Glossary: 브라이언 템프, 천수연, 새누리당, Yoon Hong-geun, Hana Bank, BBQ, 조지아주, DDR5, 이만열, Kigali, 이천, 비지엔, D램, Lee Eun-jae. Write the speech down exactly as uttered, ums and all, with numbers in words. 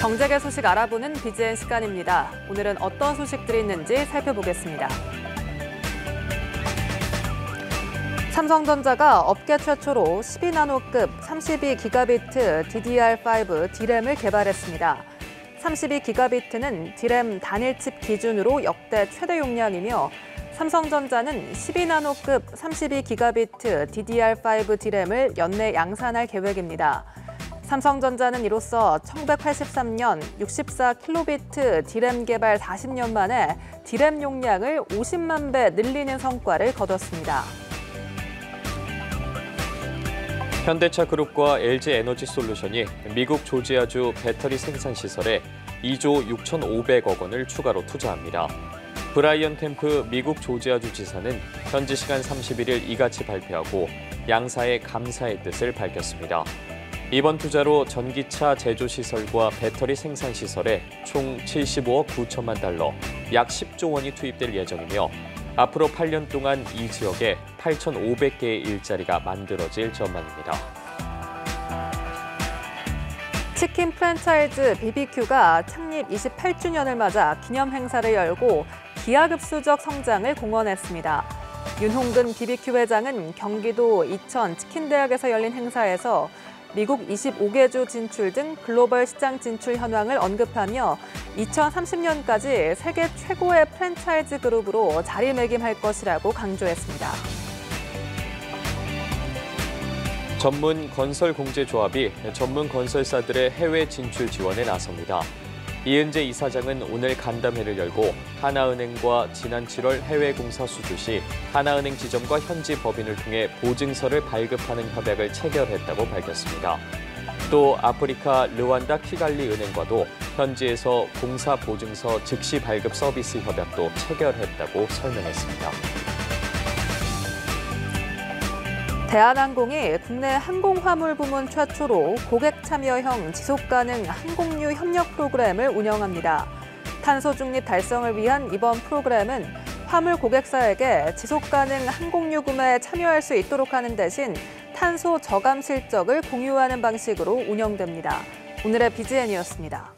경제계 소식 알아보는 비지엔 시간입니다. 오늘은 어떤 소식들이 있는지 살펴보겠습니다. 삼성전자가 업계 최초로 십이 나노급 삼십이 기가비트 디디알 파이브 D램을 개발했습니다. 삼십이 기가비트는 D램 단일칩 기준으로 역대 최대 용량이며 삼성전자는 십이 나노급 삼십이 기가비트 디디알 파이브 D램을 연내 양산할 계획입니다. 삼성전자는 이로써 천구백팔십삼 년 육십사 킬로비트 D램 개발 사십 년 만에 D램 용량을 오십만 배 늘리는 성과를 거뒀습니다. 현대차그룹과 엘지에너지솔루션이 미국 조지아주 배터리 생산 시설에 이조 육천오백억 원을 추가로 투자합니다. 브라이언 템프 미국 조지아주 지사는 현지 시간 삼십일일 이같이 발표하고 양사의 감사의 뜻을 밝혔습니다. 이번 투자로 전기차 제조시설과 배터리 생산시설에 총 칠십오억 구천만 달러, 약 십조 원이 투입될 예정이며 앞으로 팔 년 동안 이 지역에 팔천오백 개의 일자리가 만들어질 전망입니다. 치킨 프랜차이즈 비비큐가 창립 이십팔 주년을 맞아 기념 행사를 열고 기하급수적 성장을 공언했습니다. 윤홍근 비비큐 회장은 경기도 이천 치킨대학에서 열린 행사에서 미국 이십오 개 주 진출 등 글로벌 시장 진출 현황을 언급하며 이천삼십 년까지 세계 최고의 프랜차이즈 그룹으로 자리매김할 것이라고 강조했습니다. 전문 건설공제조합이 전문 건설사들의 해외 진출 지원에 나섭니다. 이은재 이사장은 오늘 간담회를 열고 하나은행과 지난 칠월 해외공사 수주 시 하나은행 지점과 현지 법인을 통해 보증서를 발급하는 협약을 체결했다고 밝혔습니다. 또 아프리카 르완다 키갈리 은행과도 현지에서 공사 보증서 즉시 발급 서비스 협약도 체결했다고 설명했습니다. 대한항공이 국내 항공화물 부문 최초로 고객 참여형 지속가능 항공유 협력 프로그램을 운영합니다. 탄소 중립 달성을 위한 이번 프로그램은 화물 고객사에게 지속가능 항공유 구매에 참여할 수 있도록 하는 대신 탄소 저감 실적을 공유하는 방식으로 운영됩니다. 오늘의 비지엔이었습니다.